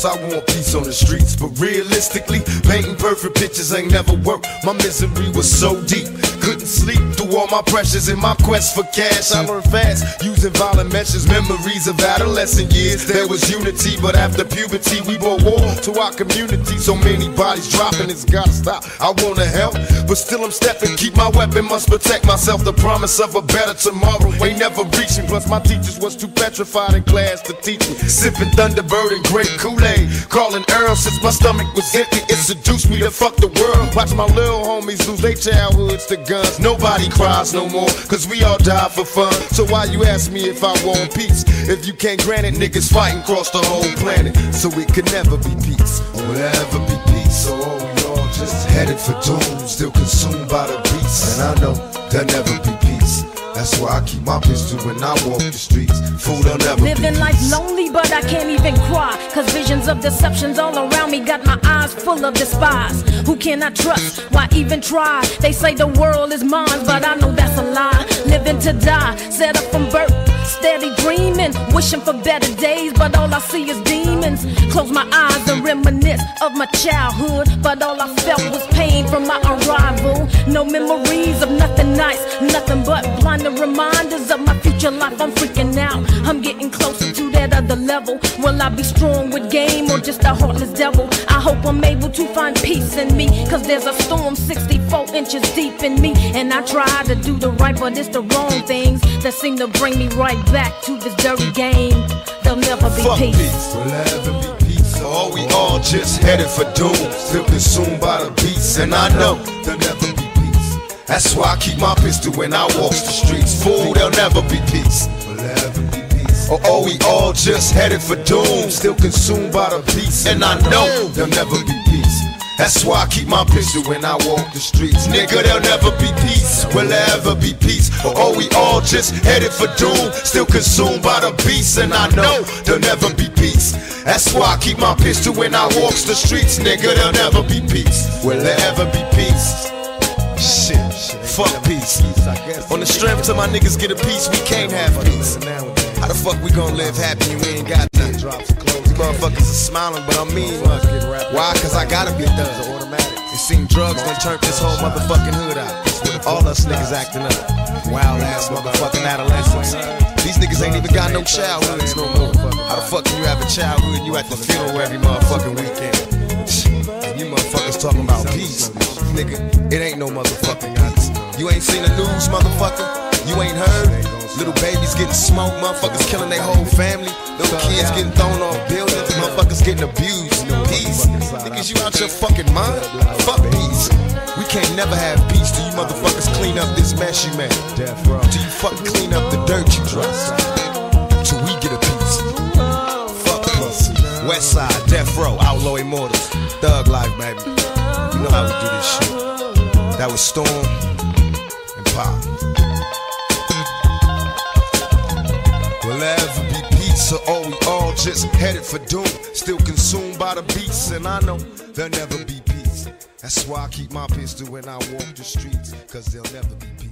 cause I want peace on the streets. But realistically, painting perfect pictures ain't never worked. My misery was so deep, couldn't sleep through all my pressures. In my quest for cash, I learned fast, using violent measures. Memories of adolescent years, there was unity, but after puberty we brought war to our community. So many bodies dropping, it's gotta stop. I wanna help, but still I'm stepping. Keep my weapon, must protect myself. The promise of a better tomorrow ain't never reaching. Plus my teachers was too petrified in class to teach me. Sipping Thunderbird and great Kool-Aid, calling Earl since my stomach was empty. It seduced me to fuck the world. Watch my little homies lose their childhoods to guns. Nobody cries no more, cause we all die for fun. So why you ask me if I want peace? If you can't grant it, niggas fighting across the whole planet. So it could never be peace, or would ever be peace. So all we all just headed for doom, still consumed by the beast. And I know there'll never be peace. That's why I keep my pistol when I walk the streets. Fool, I'll never living life lonely, but I can't even cry, cause visions of deceptions all around me got my eyes full of despise. Who can I trust? Why even try? They say the world is mine, but I know that's a lie. Living to die, set up from birth, steady dreaming, wishing for better days, but all I see is demons. Close my eyes and reminisce of my childhood, but all I felt was pain from my arrival. No memories of nothing nice, nothing but blind reminders of my future life. I'm freaking out, I'm getting closer to that other level. Will I be strong with game or just a heartless devil? I hope I'm able to find peace in me, cause there's a storm 64 inches deep in me. And I try to do the right, but it's the wrong things that seem to bring me right back to this dirty game. There'll never be peace. There'll never be peace. So all we all just headed for doom, still consumed by the beast. And I know there'll never be. That's why I keep my pistol when I walk the streets. Fool, there'll never be peace. Or are we all just headed for doom? Still consumed by the beast, and I know there'll never be peace. That's why I keep my pistol when I walk the streets. Nigga, there'll never be peace. Will there ever be peace? Or are we all just headed for doom? Still consumed by the beast, and I know there'll never be peace. That's why I keep my pistol when I walk the streets. Nigga, there'll never be peace. Will there ever be peace? Shit, fuck peace. On the strength till my niggas get a piece, we can't have peace. How the fuck we gon' live happy and we ain't got nothing? These motherfuckers are smiling, but I'm mean. Why? Cause I gotta be done. It seems drugs done turned this whole motherfucking hood out. All us niggas acting up. Wild ass motherfucking adolescents. These niggas ain't even got no childhoods no more. How the fuck can you have a childhood and you at the funeral every motherfucking weekend? You motherfuckers talking about peace. Nigga, it ain't no motherfucking peace. You ain't seen the news, motherfucker. You ain't heard. Little babies getting smoked, motherfuckers killing their whole family. Little kids getting thrown off buildings, motherfuckers getting abused. Peace. Niggas, you out your fucking mind? Fuck peace. We can't never have peace till you motherfuckers clean up this mess you made. Till you fucking clean up the dirt you dressed. Till we get a peace. Fuck peace. Westside, Death Row, Outlaw Immortals. Thug Life, baby. You know how we do this shit. That was Storm and Pop. Will there ever be peace? Or are we all just headed for doom? Still consumed by the beast, and I know there'll never be peace. That's why I keep my pistol when I walk the streets, cause there'll never be peace.